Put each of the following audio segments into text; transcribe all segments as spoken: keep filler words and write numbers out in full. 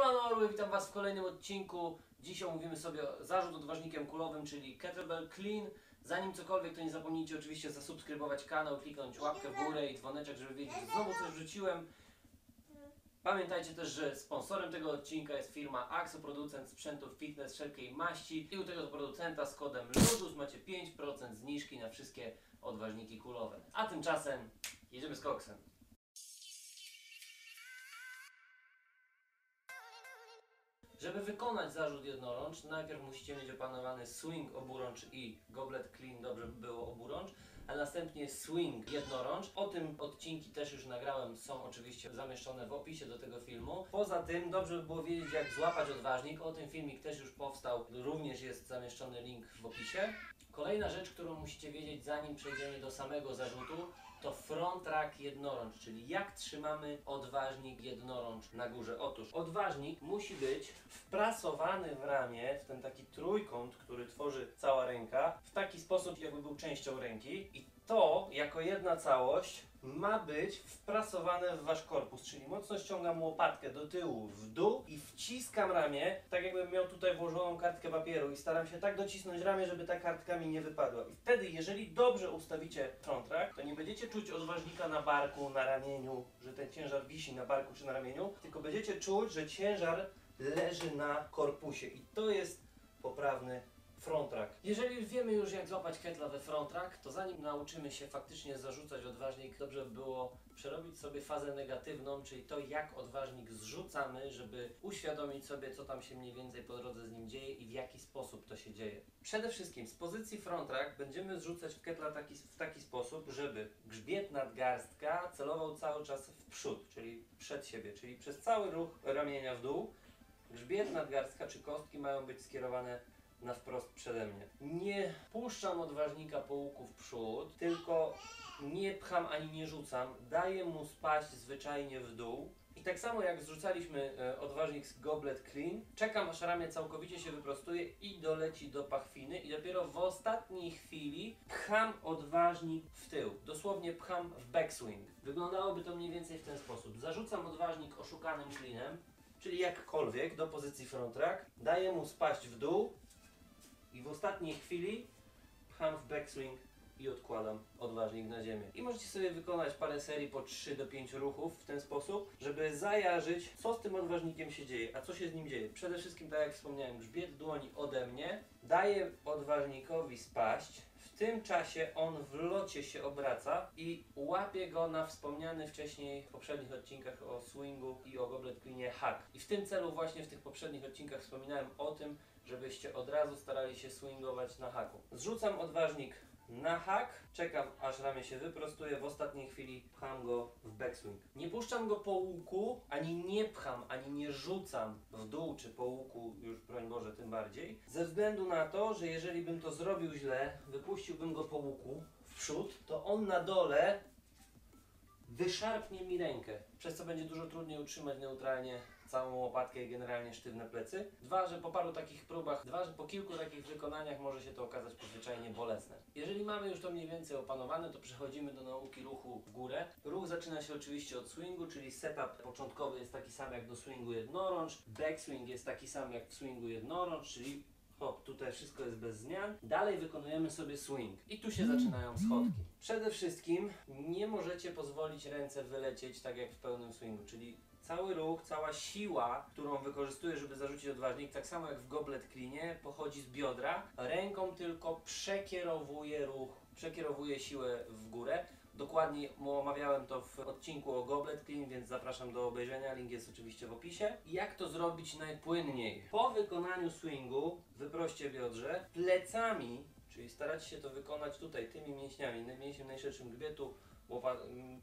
Siemano, Orły, witam Was w kolejnym odcinku. Dzisiaj omówimy sobie zarzut odważnikiem kulowym, czyli Kettlebell Clean. Zanim cokolwiek, to nie zapomnijcie oczywiście zasubskrybować kanał, kliknąć łapkę w górę i dzwoneczek, żeby wiedzieć, że znowu coś wrzuciłem. Pamiętajcie też, że sponsorem tego odcinka jest firma A X O, producent sprzętów fitness wszelkiej maści. I u tego producenta z kodem LUDUS macie pięć procent zniżki na wszystkie odważniki kulowe. A tymczasem jedziemy z koksem. Żeby wykonać zarzut jednorącz, najpierw musicie mieć opanowany swing oburącz i goblet clean, dobrze by było oburącz, a następnie swing jednorącz. O tym odcinki też już nagrałem, są oczywiście zamieszczone w opisie do tego filmu. Poza tym dobrze by było wiedzieć, jak złapać odważnik, o tym filmik też już powstał, również jest zamieszczony link w opisie. Kolejna rzecz, którą musicie wiedzieć, zanim przejdziemy do samego zarzutu, to front rack jednorącz, czyli jak trzymamy odważnik jednorącz na górze. Otóż odważnik musi być wprasowany w ramię, w ten taki trójkąt, który tworzy cała ręka, w taki sposób, jakby był częścią ręki. I to, jako jedna całość, ma być wprasowane w Wasz korpus, czyli mocno ściągam łopatkę do tyłu, w dół i wciskam ramię, tak jakbym miał tutaj włożoną kartkę papieru i staram się tak docisnąć ramię, żeby ta kartka mi nie wypadła. I wtedy, jeżeli dobrze ustawicie front rack, to nie będziecie czuć odważnika na barku, na ramieniu, że ten ciężar wisi na barku czy na ramieniu, tylko będziecie czuć, że ciężar leży na korpusie i to jest poprawny front rack. Jeżeli wiemy już, jak złapać ketla we front rack, to zanim nauczymy się faktycznie zarzucać odważnik, dobrze by było przerobić sobie fazę negatywną, czyli to, jak odważnik zrzucamy, żeby uświadomić sobie, co tam się mniej więcej po drodze z nim dzieje i w jaki sposób to się dzieje. Przede wszystkim z pozycji front rack będziemy zrzucać w ketla taki, w taki sposób, żeby grzbiet nadgarstka celował cały czas w przód, czyli przed siebie, czyli przez cały ruch ramienia w dół. Grzbiet nadgarstka czy kostki mają być skierowane na wprost przede mnie. Nie puszczam odważnika po łuku w przód, tylko nie pcham ani nie rzucam, daję mu spaść zwyczajnie w dół. I tak samo jak zrzucaliśmy odważnik z goblet clean, czekam aż ramię całkowicie się wyprostuje i doleci do pachwiny i dopiero w ostatniej chwili pcham odważnik w tył. Dosłownie pcham w backswing. Wyglądałoby to mniej więcej w ten sposób. Zarzucam odważnik oszukanym cleanem, czyli jakkolwiek, do pozycji front rack, daję mu spaść w dół, i w ostatniej chwili pcham w backswing i odkładam odważnik na ziemię. I możecie sobie wykonać parę serii po trzy do pięciu ruchów w ten sposób, żeby zajarzyć, co z tym odważnikiem się dzieje, a co się z nim dzieje. Przede wszystkim, tak jak wspomniałem, grzbiet dłoni ode mnie, daję odważnikowi spaść, w tym czasie on w locie się obraca i łapie go na wspomniany wcześniej w poprzednich odcinkach o swingu i o goblet cleanie hack. I w tym celu właśnie w tych poprzednich odcinkach wspominałem o tym, żebyście od razu starali się swingować na haku. Zrzucam odważnik na hak, czekam aż ramię się wyprostuje, w ostatniej chwili pcham go w backswing. Nie puszczam go po łuku, ani nie pcham, ani nie rzucam w dół czy po łuku, już broń Boże tym bardziej, ze względu na to, że jeżeli bym to zrobił źle, wypuściłbym go po łuku w przód, to on na dole wyszarpnie mi rękę, przez co będzie dużo trudniej utrzymać neutralnie całą łopatkę i generalnie sztywne plecy. Dwa, że po paru takich próbach, dwa, że po kilku takich wykonaniach może się to okazać zwyczajnie bolesne. Jeżeli mamy już to mniej więcej opanowane, to przechodzimy do nauki ruchu w górę. Ruch zaczyna się oczywiście od swingu, czyli setup początkowy jest taki sam jak do swingu jednorącz, backswing jest taki sam jak w swingu jednorącz, czyli hop, tutaj wszystko jest bez zmian. Dalej wykonujemy sobie swing i tu się zaczynają schodki. Przede wszystkim nie możecie pozwolić ręce wylecieć tak jak w pełnym swingu, czyli cały ruch, cała siła, którą wykorzystuję, żeby zarzucić odważnik, tak samo jak w goblet cleanie, pochodzi z biodra. Ręką tylko przekierowuję ruch, przekierowuję siłę w górę. Dokładnie omawiałem to w odcinku o goblet clean, więc zapraszam do obejrzenia, link jest oczywiście w opisie. Jak to zrobić najpłynniej? Po wykonaniu swingu wyproście biodrze, plecami, czyli starać się to wykonać tutaj tymi mięśniami, mięśniem najszerszym grzbietu,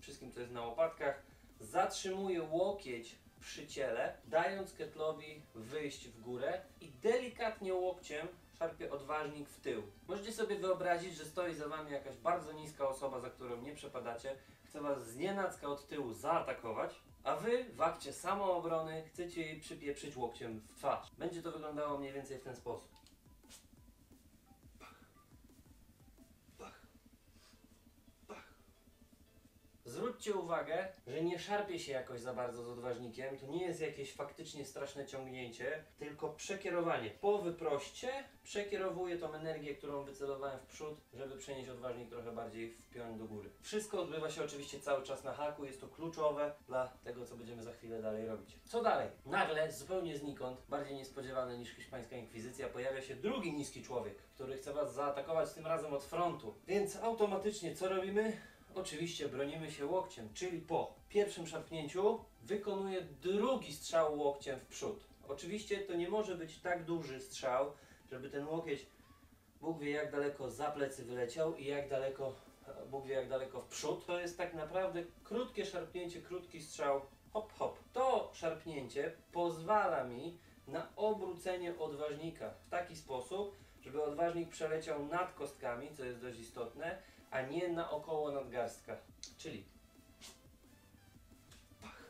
wszystkim co jest na łopatkach, zatrzymuję łokieć przy ciele, dając ketlowi wyjść w górę i delikatnie łokciem szarpie odważnik w tył. Możecie sobie wyobrazić, że stoi za Wami jakaś bardzo niska osoba, za którą nie przepadacie, chce Was znienacka od tyłu zaatakować, a Wy w akcie samoobrony chcecie jej przypieprzyć łokciem w twarz. Będzie to wyglądało mniej więcej w ten sposób. zwróćcie uwagę, że nie szarpie się jakoś za bardzo z odważnikiem. To nie jest jakieś faktycznie straszne ciągnięcie, tylko przekierowanie. Po wyproście przekierowuję tą energię, którą wycelowałem w przód, żeby przenieść odważnik trochę bardziej w pion do góry. Wszystko odbywa się oczywiście cały czas na haku, jest to kluczowe dla tego, co będziemy za chwilę dalej robić. Co dalej? Nagle, zupełnie znikąd, bardziej niespodziewane niż hiszpańska inkwizycja, pojawia się drugi niski człowiek, który chce was zaatakować tym razem od frontu. Więc automatycznie co robimy? Oczywiście bronimy się łokciem, czyli po pierwszym szarpnięciu wykonuję drugi strzał łokciem w przód. Oczywiście to nie może być tak duży strzał, żeby ten łokieć, Bóg wie jak daleko za plecy wyleciał i jak daleko, Bóg wie jak daleko w przód. To jest tak naprawdę krótkie szarpnięcie, krótki strzał, hop hop. To szarpnięcie pozwala mi na obrócenie odważnika w taki sposób, żeby odważnik przeleciał nad kostkami, co jest dość istotne, a nie naokoło nadgarstka. Czyli pach.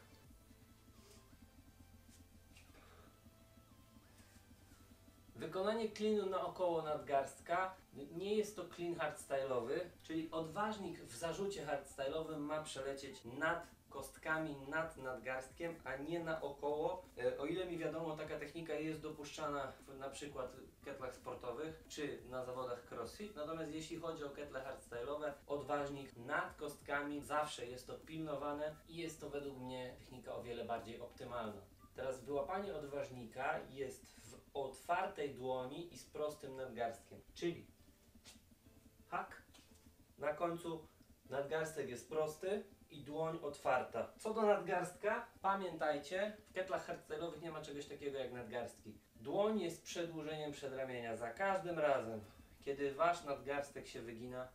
Wykonanie cleanu naokoło nadgarstka nie jest to clean hardstyle'owy, czyli odważnik w zarzucie hardstyle'owym ma przelecieć nad kostkami, nad nadgarstkiem, a nie naokoło. O ile mi wiadomo, taka technika jest dopuszczana w, na przykład w ketlach sportowych czy na zawodach crossfit. Natomiast jeśli chodzi o ketle hardstyle'owe, odważnik nad kostkami, zawsze jest to pilnowane i jest to według mnie technika o wiele bardziej optymalna. Teraz wyłapanie odważnika jest w otwartej dłoni i z prostym nadgarstkiem, czyli hak, na końcu nadgarstek jest prosty i dłoń otwarta. Co do nadgarstka, pamiętajcie, w ketlach hardstyle'owych nie ma czegoś takiego jak nadgarstki. Dłoń jest przedłużeniem przedramienia. Za każdym razem, kiedy wasz nadgarstek się wygina,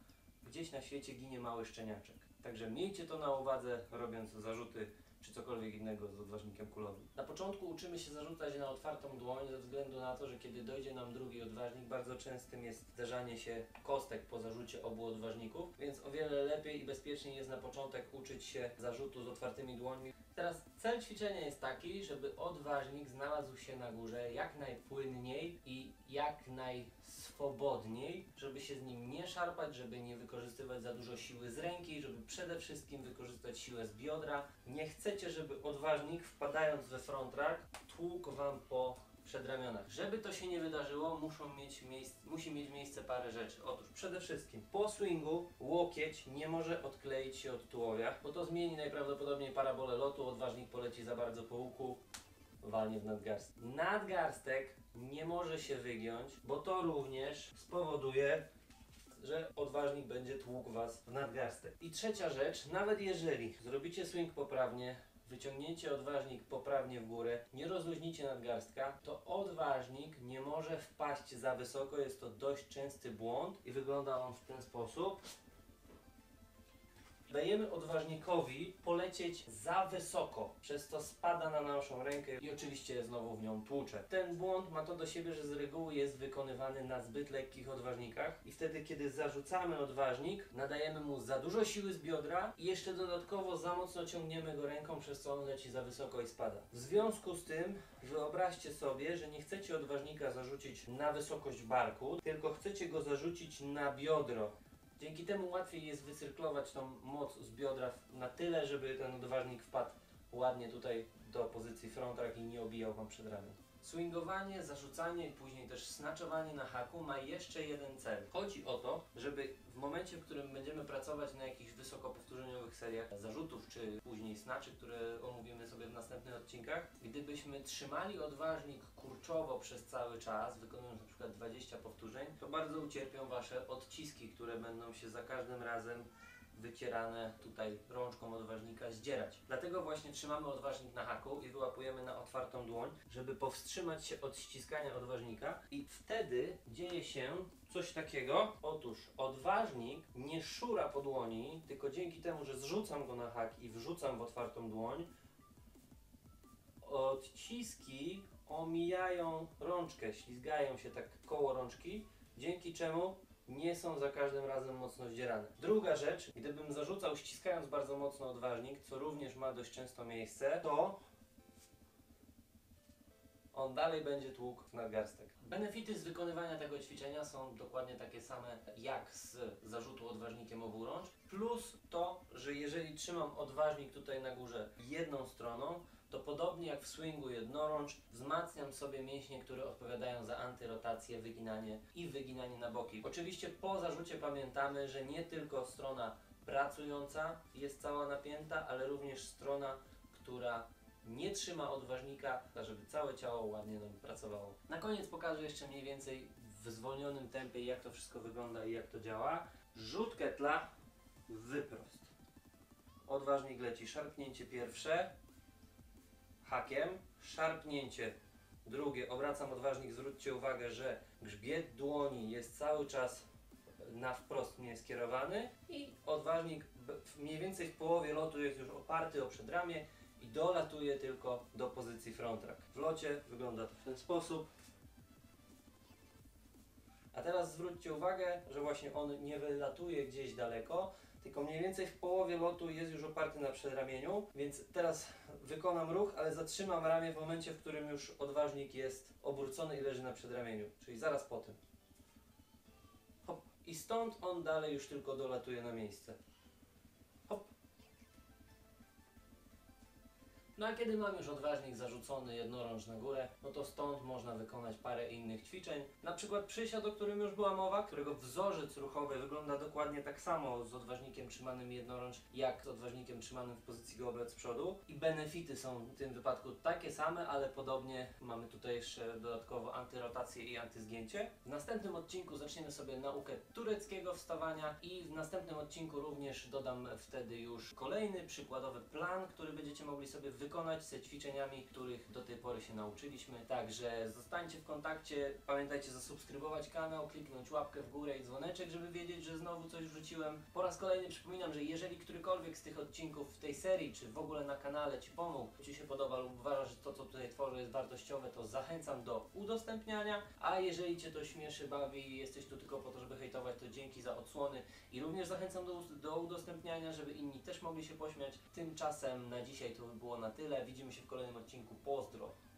gdzieś na świecie ginie mały szczeniaczek. Także miejcie to na uwadze, robiąc zarzuty czy cokolwiek innego z odważnikiem kulowym. Na początku uczymy się zarzucać na otwartą dłoń ze względu na to, że kiedy dojdzie nam drugi odważnik, bardzo częstym jest zderzanie się kostek po zarzucie obu odważników, więc o wiele lepiej i bezpieczniej jest na początek uczyć się zarzutu z otwartymi dłońmi. Teraz cel ćwiczenia jest taki, żeby odważnik znalazł się na górze jak najpłynniej i jak najswobodniej, żeby się z nim nie szarpać, żeby nie wykorzystywać za dużo siły z ręki, żeby przede wszystkim wykorzystać siłę z biodra. Nie chcecie, żeby odważnik wpadając we front rack tłukł wam po przedramionach. Żeby to się nie wydarzyło, muszą mieć miejsc, musi mieć miejsce parę rzeczy. Otóż przede wszystkim po swingu łokieć nie może odkleić się od tułowia, bo to zmieni najprawdopodobniej parabolę lotu, odważnik poleci za bardzo po łuku, walnie w nadgarstek. Nadgarstek nie może się wygiąć, bo to również spowoduje, że odważnik będzie tłukł was w nadgarstek. I trzecia rzecz, nawet jeżeli zrobicie swing poprawnie, wyciągnięcie odważnik poprawnie w górę, nie rozluźnicie nadgarstka, to odważnik nie może wpaść za wysoko, jest to dość częsty błąd i wygląda on w ten sposób. Dajemy odważnikowi polecieć za wysoko, przez co spada na naszą rękę i oczywiście znowu w nią tłucze. Ten błąd ma to do siebie, że z reguły jest wykonywany na zbyt lekkich odważnikach i wtedy, kiedy zarzucamy odważnik, nadajemy mu za dużo siły z biodra i jeszcze dodatkowo za mocno ciągniemy go ręką, przez co on leci za wysoko i spada. W związku z tym wyobraźcie sobie, że nie chcecie odważnika zarzucić na wysokość barku, tylko chcecie go zarzucić na biodro. Dzięki temu łatwiej jest wycyrklować tą moc z biodra na tyle, żeby ten odważnik wpadł ładnie tutaj do pozycji front rack i nie obijał wam przedramion. Swingowanie, zarzucanie i później też snatchowanie na haku ma jeszcze jeden cel. Chodzi o to, żeby w momencie, w którym będziemy pracować na jakichś wysokopowtórzeniowych seriach zarzutów, czy później snaczy, które omówimy sobie w następnych odcinkach, gdybyśmy trzymali odważnik kurczowo przez cały czas, wykonując na przykład dwadzieścia powtórzeń, to bardzo ucierpią wasze odciski, które będą się za każdym razem wycierane tutaj rączką odważnika zdzierać. Dlatego właśnie trzymamy odważnik na haku i wyłapujemy na otwartą dłoń, żeby powstrzymać się od ściskania odważnika i wtedy dzieje się coś takiego. Otóż odważnik nie szura po dłoni, tylko dzięki temu, że zrzucam go na hak i wrzucam w otwartą dłoń, odciski omijają rączkę, ślizgają się tak koło rączki, dzięki czemu nie są za każdym razem mocno zdzierane. Druga rzecz, gdybym zarzucał ściskając bardzo mocno odważnik, co również ma dość często miejsce, to on dalej będzie tłukł w nadgarstek. Benefity z wykonywania tego ćwiczenia są dokładnie takie same jak z zarzutu odważnikiem oburącz, plus to, że jeżeli trzymam odważnik tutaj na górze jedną stroną, to podobnie jak w swingu jednorącz wzmacniam sobie mięśnie, które odpowiadają za antyrotację, wyginanie i wyginanie na boki. Oczywiście po zarzucie pamiętamy, że nie tylko strona pracująca jest cała napięta, ale również strona, która nie trzyma odważnika, żeby całe ciało ładnie nam pracowało. Na koniec pokażę jeszcze mniej więcej w zwolnionym tempie, jak to wszystko wygląda i jak to działa. Rzut ketla, wyprost. Odważnik leci, szarpnięcie pierwsze, hakiem, szarpnięcie drugie, obracam odważnik, zwróćcie uwagę, że grzbiet dłoni jest cały czas na wprost mnie skierowany i odważnik mniej więcej w połowie lotu jest już oparty o przedramię i dolatuje tylko do pozycji front rack. W locie wygląda to w ten sposób. A teraz zwróćcie uwagę, że właśnie on nie wylatuje gdzieś daleko, tylko mniej więcej w połowie lotu jest już oparty na przedramieniu, więc teraz wykonam ruch, ale zatrzymam ramię w momencie, w którym już odważnik jest obrócony i leży na przedramieniu, czyli zaraz po tym. Hop. I stąd on dalej już tylko dolatuje na miejsce. Hop. No a kiedy mam już odważnik zarzucony jednorącz na górę, no to stąd można wykonać parę innych ćwiczeń. Na przykład przysiad, o którym już była mowa, którego wzorzec ruchowy wygląda dokładnie tak samo z odważnikiem trzymanym jednorącz, jak z odważnikiem trzymanym w pozycji goblet z przodu. I benefity są w tym wypadku takie same, ale podobnie mamy tutaj jeszcze dodatkowo antyrotację i antyzgięcie. W następnym odcinku zaczniemy sobie naukę tureckiego wstawania i w następnym odcinku również dodam wtedy już kolejny przykładowy plan, który będziecie mogli sobie wykonać. wykonać ze ćwiczeniami, których do tej pory się nauczyliśmy. Także zostańcie w kontakcie, pamiętajcie zasubskrybować kanał, kliknąć łapkę w górę i dzwoneczek, żeby wiedzieć, że znowu coś wrzuciłem. Po raz kolejny przypominam, że jeżeli którykolwiek z tych odcinków w tej serii, czy w ogóle na kanale Ci pomógł, Ci się podoba lub uważasz, że to, co tutaj tworzę, jest wartościowe, to zachęcam do udostępniania, a jeżeli Cię to śmieszy, bawi i jesteś tu tylko po to, żeby hejtować, to dzięki za odsłony i również zachęcam do, do udostępniania, żeby inni też mogli się pośmiać. Tymczasem na dzisiaj to by było na tyle. Widzimy się w kolejnym odcinku. Pozdro!